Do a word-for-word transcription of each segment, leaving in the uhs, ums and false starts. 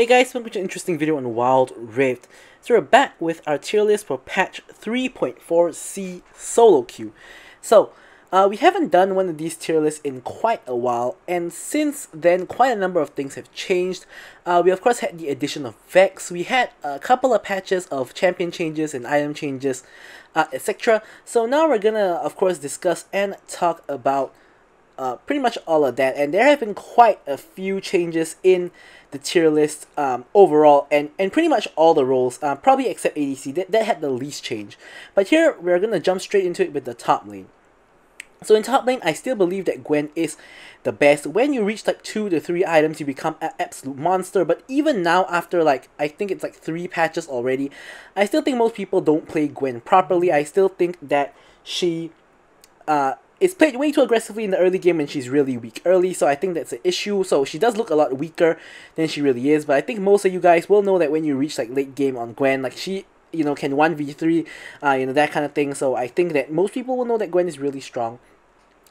Hey guys, welcome to an interesting video on Wild Rift. So we're back with our tier list for patch three point four C solo queue. So uh, we haven't done one of these tier lists in quite a while, and since then quite a number of things have changed. Uh, we of course had the addition of Vex, we had a couple of patches of champion changes and item changes, uh, et cetera. So now we're gonna of course discuss and talk about Uh, pretty much all of that, and there have been quite a few changes in the tier list um, overall, and, and pretty much all the roles, uh, probably except A D C, that, that had the least change. But here, we're going to jump straight into it with the top lane. So in top lane, I still believe that Gwen is the best. When you reach like two to three items, you become an absolute monster, but even now after like, I think it's like three patches already, I still think most people don't play Gwen properly. I still think that she... Uh, It's played way too aggressively in the early game, and she's really weak early, so I think that's an issue. So she does look a lot weaker than she really is, but I think most of you guys will know that when you reach like late game on Gwen, like she, you know, can one v three, uh, you know, that kind of thing. So I think that most people will know that Gwen is really strong.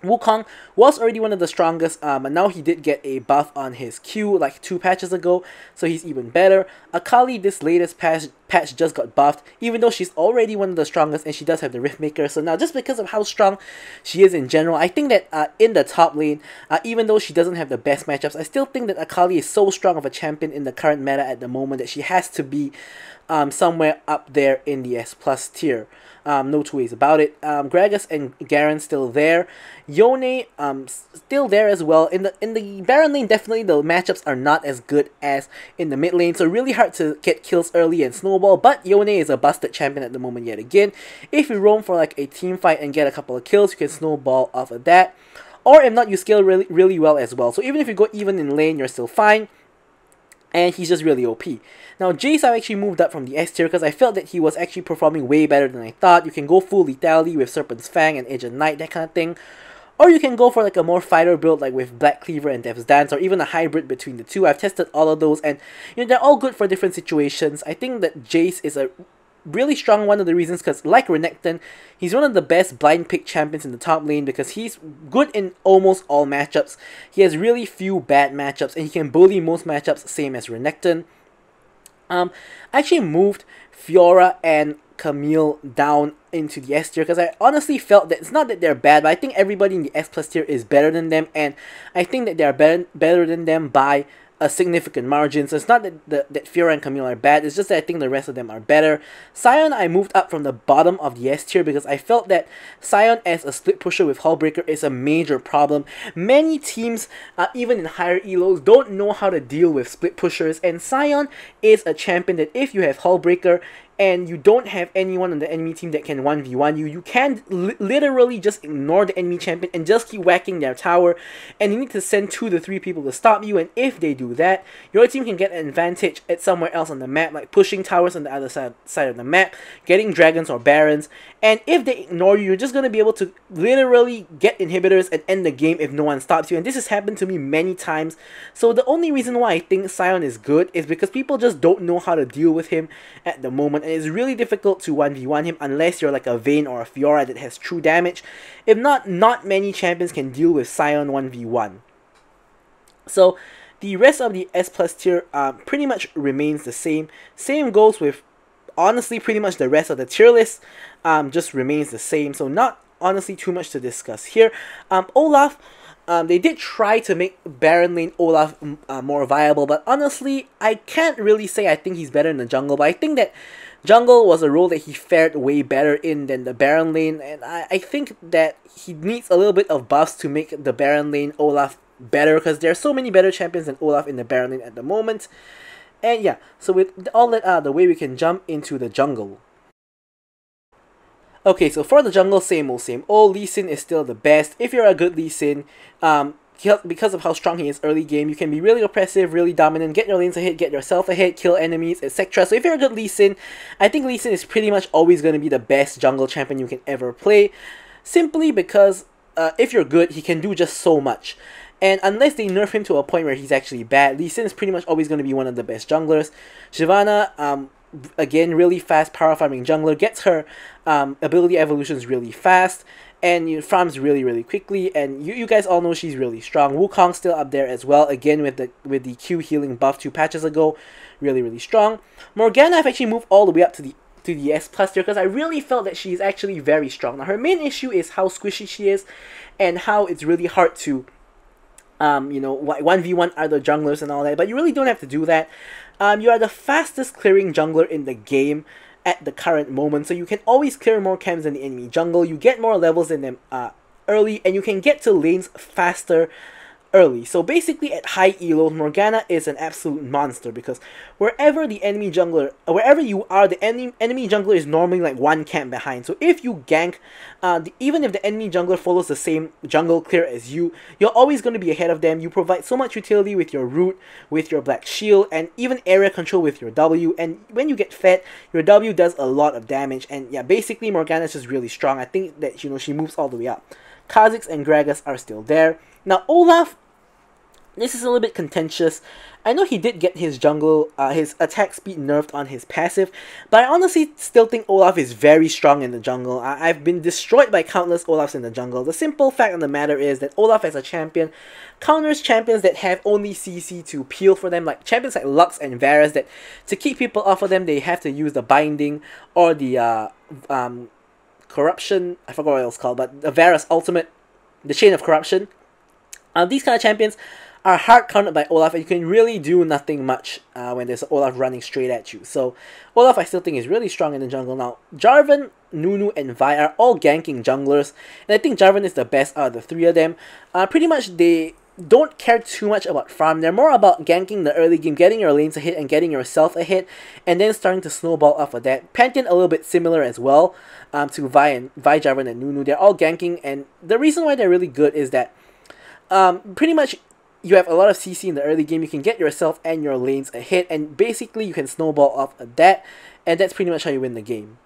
Wukong was already one of the strongest, um, and now he did get a buff on his Q like two patches ago, so he's even better. Akali, this latest patch, patch just got buffed, even though she's already one of the strongest, and she does have the Riftmaker. So now, just because of how strong she is in general, I think that uh, in the top lane, uh, even though she doesn't have the best matchups, I still think that Akali is so strong of a champion in the current meta at the moment that she has to be um, somewhere up there in the S plus tier. Um, no two ways about it. Um, Gragas and Garen still there. Yone um, still there as well. In the in the Baron lane, definitely the matchups are not as good as in the mid lane, so really hard to get kills early and snowball, but Yone is a busted champion at the moment yet again. If you roam for like a team fight and get a couple of kills, you can snowball off of that. Or if not, you scale really, really well as well. So even if you go even in lane, you're still fine. And he's just really O P. Now Jace, I actually moved up from the S tier because I felt that he was actually performing way better than I thought. You can go full lethality with Serpent's Fang and Edge of Night, that kind of thing. Or you can go for like a more fighter build like with Black Cleaver and Death's Dance, or even a hybrid between the two. I've tested all of those, and you know they're all good for different situations. I think that Jace is a really strong one of the reasons because, like Renekton, he's one of the best blind pick champions in the top lane because he's good in almost all matchups. He has really few bad matchups, and he can bully most matchups, same as Renekton. Um, I actually moved Fiora and Camille down into the S tier because I honestly felt that it's not that they're bad, but I think everybody in the S plus tier is better than them, and I think that they're better better than them by a significant margin. So it's not that the, that Fiora and Camille are bad, it's just that I think the rest of them are better. Sion, I moved up from the bottom of the S tier because I felt that Sion as a split pusher with Hullbreaker is a major problem. Many teams, uh, even in higher E L Os, don't know how to deal with split pushers, and Sion is a champion that if you have Hullbreaker and you don't have anyone on the enemy team that can one v one you, you can li literally just ignore the enemy champion and just keep whacking their tower, and you need to send two to three people to stop you, and if they do that, your team can get an advantage at somewhere else on the map, like pushing towers on the other side, side of the map, getting dragons or barons, and if they ignore you, you're just going to be able to literally get inhibitors and end the game if no one stops you, and this has happened to me many times. So the only reason why I think Sion is good is because people just don't know how to deal with him at the moment. It's really difficult to one v one him unless you're like a Vayne or a Fiora that has true damage. If not, not many champions can deal with Sion one v one. So the rest of the S plus tier um, pretty much remains the same. Same goes with, honestly, pretty much the rest of the tier list um, just remains the same. So not honestly too much to discuss here. Um, Olaf, Um, they did try to make Baron lane Olaf uh, more viable, but honestly, I can't really say I think he's better in the jungle, but I think that jungle was a role that he fared way better in than the Baron lane, and I, I think that he needs a little bit of buffs to make the Baron lane Olaf better, because there are so many better champions than Olaf in the Baron lane at the moment. And yeah, so with all that out of the way, we can jump into the jungle. Okay, so for the jungle, same old, same old. Lee Sin is still the best. If you're a good Lee Sin, um, because of how strong he is early game, you can be really oppressive, really dominant, get your lanes ahead, get yourself ahead, kill enemies, et cetera. So if you're a good Lee Sin, I think Lee Sin is pretty much always going to be the best jungle champion you can ever play, simply because uh, if you're good, he can do just so much. And unless they nerf him to a point where he's actually bad, Lee Sin is pretty much always going to be one of the best junglers. Shyvana, um... again, really fast power farming jungler, gets her um, ability evolutions really fast, and you farms really, really quickly, and you, you guys all know she's really strong. Wukong's still up there as well, again with the with the Q healing buff two patches ago, really, really strong. Morgana, I've actually moved all the way up to the to the S plus tier because I really felt that she's actually very strong. Now her main issue is how squishy she is, and how it's really hard to, um, you know, one v one other junglers and all that, but you really don't have to do that. Um, you are the fastest clearing jungler in the game at the current moment, so you can always clear more camps in the enemy jungle. You get more levels than them uh, early, and you can get to lanes faster early. So basically at high elo, Morgana is an absolute monster because wherever the enemy jungler, wherever you are, the enemy, enemy jungler is normally like one camp behind. So if you gank, uh, the, even if the enemy jungler follows the same jungle clear as you, you're always going to be ahead of them. You provide so much utility with your root, with your black shield, and even area control with your W. And when you get fed, your W does a lot of damage. And yeah, basically Morgana is just really strong. I think that, you know, she moves all the way up. Kha'Zix and Gragas are still there. Now Olaf, this is a little bit contentious. I know he did get his jungle, uh, his attack speed nerfed on his passive, but I honestly still think Olaf is very strong in the jungle. I I've been destroyed by countless Olafs in the jungle. The simple fact of the matter is that Olaf as a champion counters champions that have only C C to peel for them, like champions like Lux and Varus, that to keep people off of them, they have to use the binding or the uh, um, corruption, I forgot what it was called, but the Varus ultimate, the chain of corruption. Uh, these kind of champions are hard countered by Olaf, and you can really do nothing much uh, when there's Olaf running straight at you. So Olaf I still think is really strong in the jungle. Now Jarvan, Nunu and Vi are all ganking junglers, and I think Jarvan is the best out of the three of them. Uh, pretty much they don't care too much about farm. They're more about ganking the early game, getting your lanes ahead and getting yourself ahead, and then starting to snowball off of that. Pantheon a little bit similar as well um, to Vi, and, Vi, Jarvan and Nunu. They're all ganking, and the reason why they're really good is that Um, pretty much you have a lot of C C in the early game. You can get yourself and your lanes ahead, and basically you can snowball off of that, and that's pretty much how you win the game.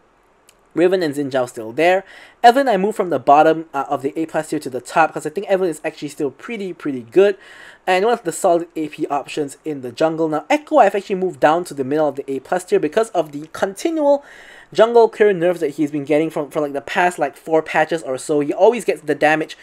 Riven and Xin Zhao still there. Evelyn, I moved from the bottom uh, of the A plus tier to the top because I think Evelyn is actually still pretty, pretty good, and one of the solid A P options in the jungle. Now Echo, I've actually moved down to the middle of the A plus tier because of the continual jungle clear nerfs that he's been getting from for like the past like four patches or so. He always gets the damage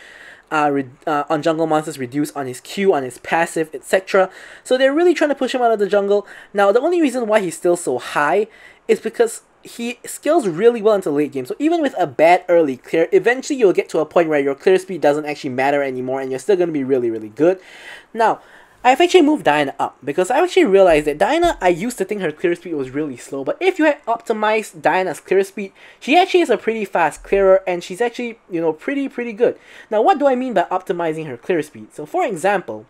Uh, uh, on jungle monsters reduced on his Q, on his passive, et cetera. So they're really trying to push him out of the jungle. Now the only reason why he's still so high is because he scales really well into late game. So even with a bad early clear, eventually you'll get to a point where your clear speed doesn't actually matter anymore, and you're still going to be really, really good. Now I've actually moved Diana up because I actually realized that Diana, I used to think her clear speed was really slow, but if you had optimized Diana's clear speed, she actually is a pretty fast clearer, and she's actually, you know, pretty, pretty good. Now, what do I mean by optimizing her clear speed? So, for example,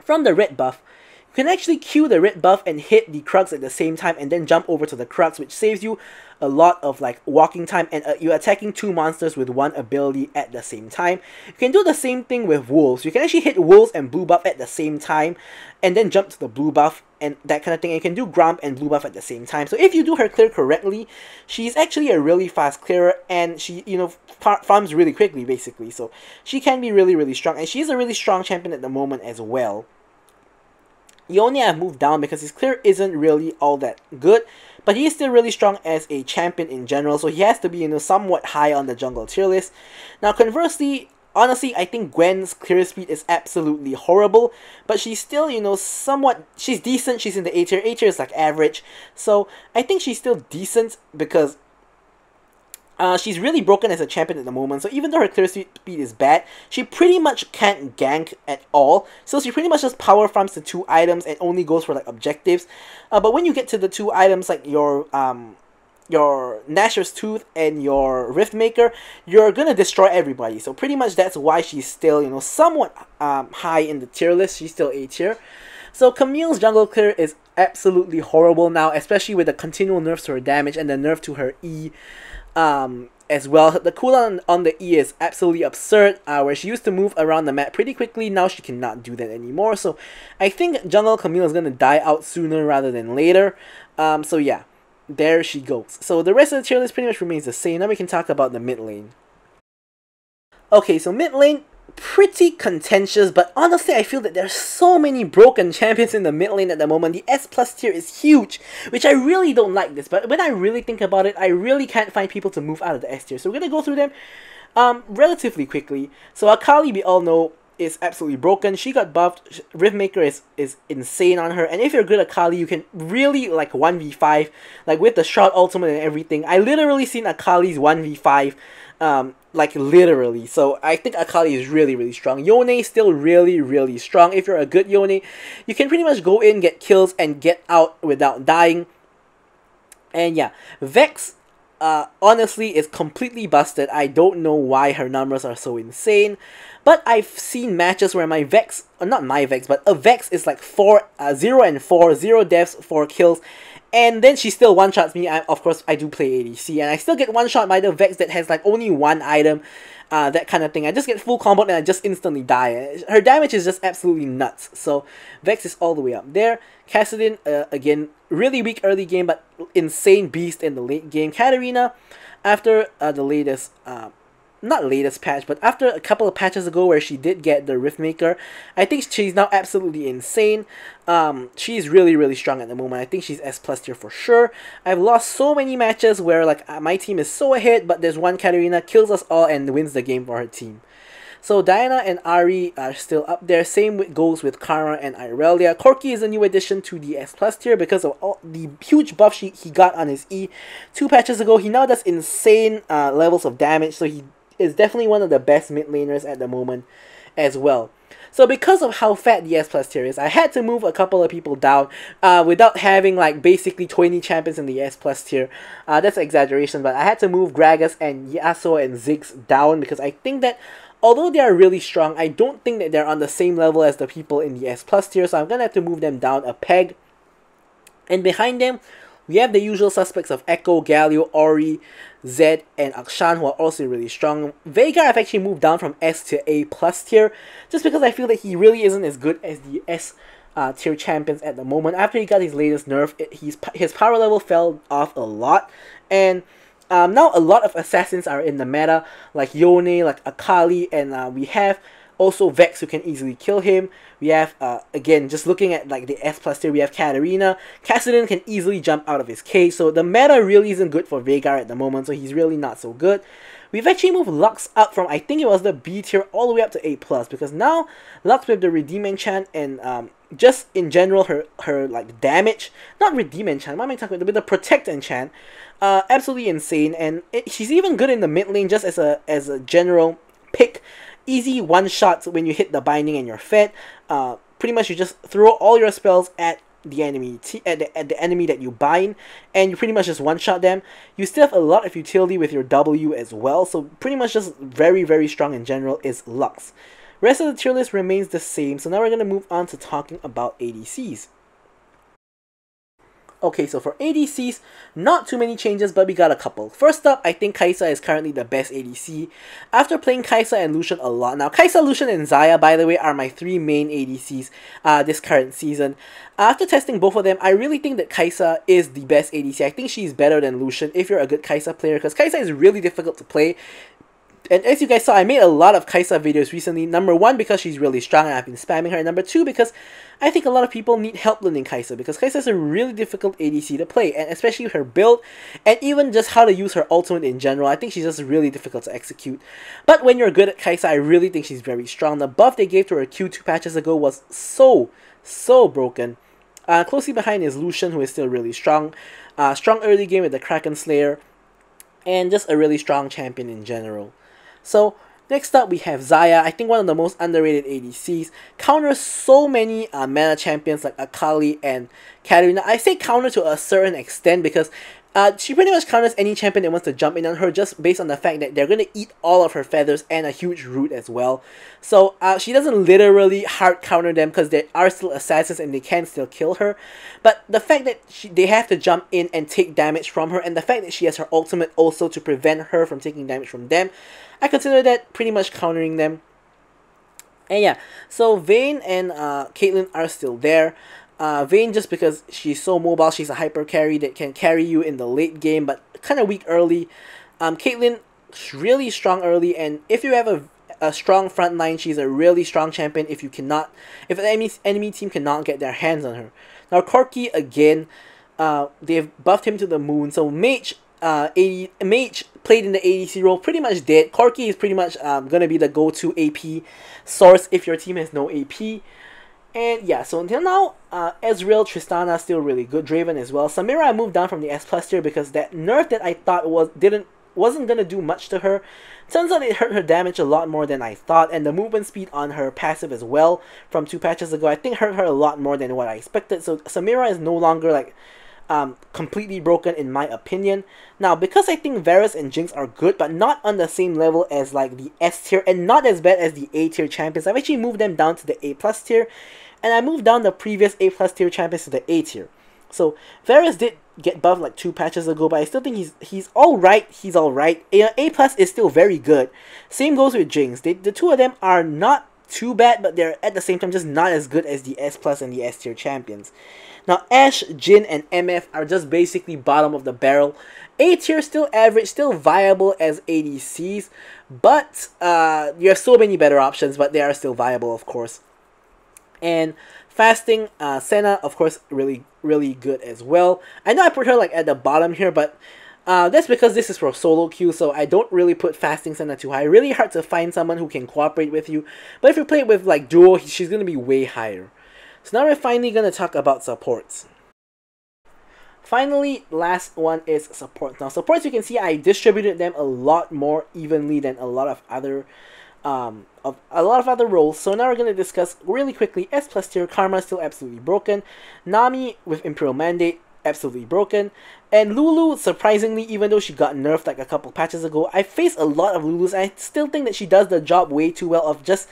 from the red buff, you can actually Q the red buff and hit the Krugs at the same time and then jump over to the Krugs, which saves you a lot of like walking time, and uh, you're attacking two monsters with one ability at the same time. You can do the same thing with wolves. You can actually hit wolves and blue buff at the same time and then jump to the blue buff and that kind of thing. And you can do Gromp and blue buff at the same time. So if you do her clear correctly, she's actually a really fast clearer, and she, you know, far farms really quickly basically. So she can be really, really strong, and she's a really strong champion at the moment as well. Yone I've moved down because his clear isn't really all that good, but he is still really strong as a champion in general, so he has to be, you know, somewhat high on the jungle tier list. Now conversely, honestly, I think Gwen's clear speed is absolutely horrible, but she's still, you know, somewhat, she's decent, she's in the A tier, A tier is like average, so I think she's still decent because Uh, she's really broken as a champion at the moment, so even though her clear speed is bad, she pretty much can't gank at all. So she pretty much just power farms the two items and only goes for like objectives. Uh, but when you get to the two items, like your um, your Nasher's Tooth and your Riftmaker, you're gonna destroy everybody. So pretty much that's why she's still, you know, somewhat um, high in the tier list. She's still A tier. So Camille's jungle clear is absolutely horrible now, especially with the continual nerfs to her damage and the nerf to her E. Um, as well, the cooldown on the E is absolutely absurd, uh, where she used to move around the map pretty quickly, now she cannot do that anymore, so I think jungle Camille is going to die out sooner rather than later, um, so yeah, there she goes. So the rest of the tier list pretty much remains the same. Now we can talk about the mid lane. Okay, so mid lane, pretty contentious, but honestly I feel that there's so many broken champions in the mid lane at the moment. The S plus tier is huge, which I really don't like this, but when I really think about it, I really can't find people to move out of the S tier. So we're gonna go through them um, relatively quickly. So Akali, we all know, is absolutely broken. She got buffed. Riftmaker is, is insane on her. And if you're good at Akali, you can really like one v five, like with the shot ultimate and everything. I literally seen Akali's one v five, um, like literally. So I think Akali is really, really strong. Yone is still really, really strong. If you're a good Yone, you can pretty much go in, get kills, and get out without dying. And yeah, Vex, uh, honestly, is completely busted. I don't know why her numbers are so insane. But I've seen matches where my Vex, or not my Vex, but a Vex is like four, uh, zero and four, zero deaths, four kills. And then she still one-shots me. I, of course, I do play A D C, and I still get one-shot by the Vex that has like only one item, uh, that kind of thing. I just get full combo and I just instantly die. Her damage is just absolutely nuts. So Vex is all the way up there. Kassadin, uh, again, really weak early game, but insane beast in the late game. Katarina, after uh, the latest, uh, not latest patch, but after a couple of patches ago where she did get the Riftmaker, I think she's now absolutely insane. Um, she's really, really strong at the moment. I think she's S plus tier for sure. I've lost so many matches where like my team is so ahead, but there's one Katarina kills us all and wins the game for her team. So Diana and Ari are still up there. Same with, goes with Karma and Irelia. Corki is a new addition to the S plus tier because of all the huge buff she, he got on his E two patches ago. He now does insane uh, levels of damage, so he is definitely one of the best mid laners at the moment as well. So because of how fat the S plus tier is, I had to move a couple of people down uh, without having like basically twenty champions in the S plus tier. Uh, that's exaggeration, but I had to move Gragas and Yasuo and Ziggs down because I think that although they are really strong, I don't think that they're on the same level as the people in the S plus tier, so I'm gonna have to move them down a peg. And behind them, we have the usual suspects of Echo, Galio, Ori, Zed, and Akshan, who are also really strong. Veigar I've actually moved down from S to A plus tier, just because I feel that he really isn't as good as the S uh, tier champions at the moment. After he got his latest nerf, it, he's, his power level fell off a lot, and um, now a lot of assassins are in the meta, like Yone, like Akali, and uh, we have also Vex, who can easily kill him. We have, uh, again, just looking at like the S plus tier, we have Katarina. Kassadin can easily jump out of his cage, so the meta really isn't good for Veigar at the moment, so he's really not so good. We've actually moved Lux up from, I think it was the B tier, all the way up to A plus, because now Lux with the Redeem Enchant and um, just in general her, her like damage, not Redeem Enchant, why am I talking about, with the Protect Enchant, uh, absolutely insane, and it, she's even good in the mid lane just as a, as a general pick. Easy one-shots when you hit the binding and you're fed. Uh, pretty much you just throw all your spells at the enemy t at, the, at the enemy that you bind, and you pretty much just one-shot them. You still have a lot of utility with your W as well, so pretty much just very, very strong in general is Lux. Rest of the tier list remains the same, so now we're going to move on to talking about A D Cs. Okay, so for A D Cs, not too many changes, but we got a couple. First up, I think Kai'Sa is currently the best A D C. After playing Kai'Sa and Lucian a lot, now Kai'Sa, Lucian, and Xayah, by the way, are my three main A D Cs uh, this current season. After testing both of them, I really think that Kai'Sa is the best A D C. I think she's better than Lucian if you're a good Kai'Sa player, because Kai'Sa is really difficult to play. And as you guys saw, I made a lot of Kai'Sa videos recently. Number one, because she's really strong and I've been spamming her. And number two, because I think a lot of people need help learning Kai'Sa, because Kai'Sa is a really difficult A D C to play, and especially her build, and even just how to use her ultimate in general. I think she's just really difficult to execute. But when you're good at Kai'Sa, I really think she's very strong. The buff they gave to her Q two patches ago was so, so broken. Uh, closely behind is Lucian, who is still really strong. Uh, strong early game with the Kraken Slayer, and just a really strong champion in general. So next up we have Xayah, I think one of the most underrated A D Cs, counters so many uh, meta champions like Akali and Katarina. I say counter to a certain extent because uh, she pretty much counters any champion that wants to jump in on her, just based on the fact that they're going to eat all of her feathers and a huge root as well. So uh, she doesn't literally hard counter them because they are still assassins and they can still kill her. But the fact that she, they have to jump in and take damage from her, and the fact that she has her ultimate also to prevent her from taking damage from them, I consider that pretty much countering them. And yeah, so Vayne and uh, Caitlyn are still there. Uh, Vayne, just because she's so mobile, she's a hyper carry that can carry you in the late game, but kind of weak early. Um, Caitlyn, really strong early, and if you have a, a strong front line, she's a really strong champion if you cannot, if an enemy, enemy team cannot get their hands on her. Now Corki, again, uh, they've buffed him to the moon, so Mage uh, A D, Mage played in the A D C role, pretty much dead. Corki is pretty much um, going to be the go-to A P source if your team has no A P. And yeah, so until now, uh, Ezreal, Tristana still really good. Draven as well. Samira, I moved down from the S plus tier because that nerf that I thought was didn't wasn't gonna do much to her. Turns out it hurt her damage a lot more than I thought, and the movement speed on her passive as well from two patches ago I think hurt her a lot more than what I expected. So Samira is no longer like um, completely broken in my opinion. Now because I think Varus and Jinx are good but not on the same level as like the S tier and not as bad as the A tier champions, I've actually moved them down to the A plus tier, and I moved down the previous A plus tier champions to the A tier. So Varus did get buffed like two patches ago, but I still think he's he's alright, he's alright. A plus is still very good. Same goes with Jinx. They, the two of them are not too bad, but they're at the same time just not as good as the S plus and the S tier champions. Now Ashe, Jhin, and M F are just basically bottom of the barrel. A tier still average, still viable as A D Cs, but uh, you have so many better options, but they are still viable of course. And fasting, uh, Senna, of course, really, really good as well. I know I put her like at the bottom here, but uh, that's because this is for solo queue, so I don't really put fasting Senna too high. Really hard to find someone who can cooperate with you, but if you play with like duo, she's going to be way higher. So now we're finally going to talk about supports. Finally, last one is supports. Now supports, you can see I distributed them a lot more evenly than a lot of other Um, of a lot of other roles. So now we're going to discuss really quickly S plus tier. Karma still absolutely broken. Nami with Imperial Mandate absolutely broken, and Lulu, surprisingly, even though she got nerfed like a couple patches ago, I face a lot of Lulus and I still think that she does the job way too well of just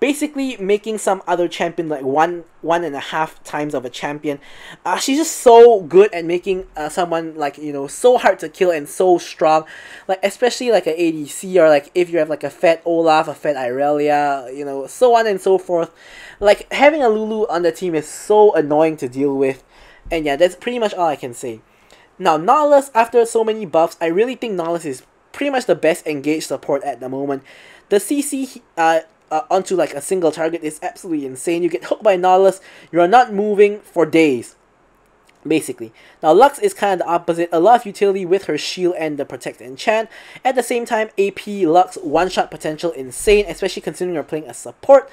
basically making some other champion like one one and a half times of a champion. Uh, she's just so good at making uh, someone like, you know, so hard to kill and so strong, like especially like an A D C, or like if you have like a fed Olaf, a fed Irelia, you know, so on and so forth. Like having a Lulu on the team is so annoying to deal with, and yeah, that's pretty much all I can say. Now Nautilus, after so many buffs, I really think Nautilus is pretty much the best engaged support at the moment. The C C uh Uh, onto like a single target is absolutely insane. You get hooked by Nautilus, you are not moving for days basically. Now Lux is kind of the opposite, a lot of utility with her shield and the protect enchant. At the same time, A P Lux one shot potential insane, especially considering you're playing a support,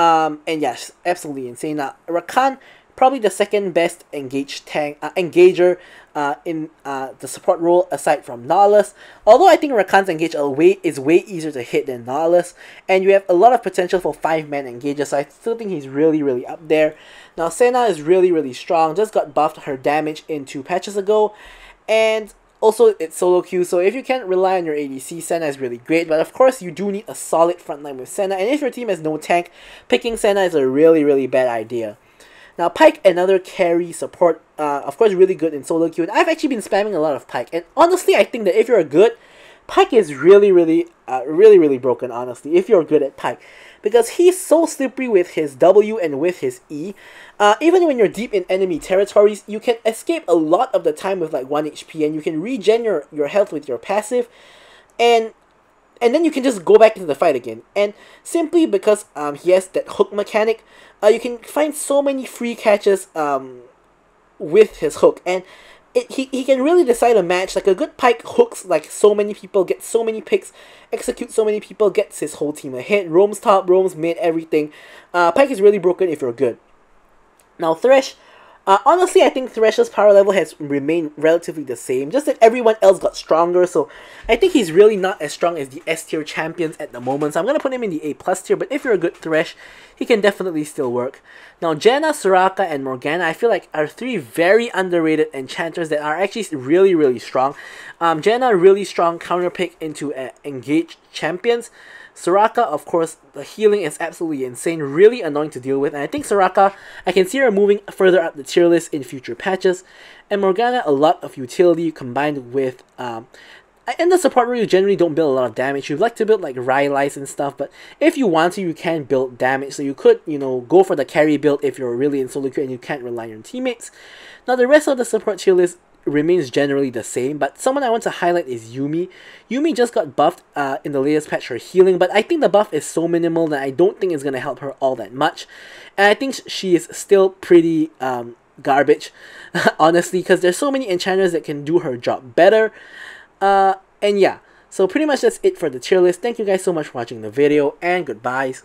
um, and yes, absolutely insane. Now Rakan, probably the second best engaged tank, uh, engager uh, in uh, the support role aside from Nautilus. Although I think Rakan's engage a way, is way easier to hit than Nautilus, and you have a lot of potential for five man engages, so I still think he's really, really up there. Now Senna is really, really strong, just got buffed her damage in two patches ago, and also it's solo queue, so if you can't rely on your A D C, Senna is really great, but of course you do need a solid frontline with Senna, and if your team has no tank, picking Senna is a really, really bad idea. Now Pike, another carry support, uh, of course really good in solo queue, and I've actually been spamming a lot of Pike, and honestly I think that if you're good, Pike is really really uh, really really broken honestly, if you're good at Pike, because he's so slippery with his W and with his E. Uh, even when you're deep in enemy territories, you can escape a lot of the time with like one H P, and you can regen your, your health with your passive, and And then you can just go back into the fight again. And simply because um, he has that hook mechanic, uh, you can find so many free catches um, with his hook. And it, he, he can really decide a match. Like a good Pike hooks like so many people, gets so many picks, executes so many people, gets his whole team ahead, roams top, roams mid, everything. Uh, Pike is really broken if you're good. Now Thresh. Uh, honestly, I think Thresh's power level has remained relatively the same, just that everyone else got stronger, so I think he's really not as strong as the S tier champions at the moment, so I'm going to put him in the A plus tier, but if you're a good Thresh, he can definitely still work. Now Janna, Soraka, and Morgana, I feel like are three very underrated enchanters that are actually really, really strong. Um, Janna, really strong counter pick into uh, engaged champions. Soraka, of course, the healing is absolutely insane, really annoying to deal with, and I think Soraka, I can see her moving further up the tier list in future patches. And Morgana, a lot of utility combined with, um, in the support role you generally don't build a lot of damage, you like to build like Rylai's and stuff, but if you want to, you can build damage, so you could, you know, go for the carry build if you're really in solo queue and you can't rely on your teammates. Now the rest of the support tier list remains generally the same, but someone I want to highlight is Yumi. Yumi just got buffed uh, in the latest patch for healing, but I think the buff is so minimal that I don't think it's going to help her all that much. And I think she is still pretty um, garbage, honestly, because there's so many enchanters that can do her job better. Uh, and yeah, so pretty much that's it for the tier list. Thank you guys so much for watching the video, and goodbyes.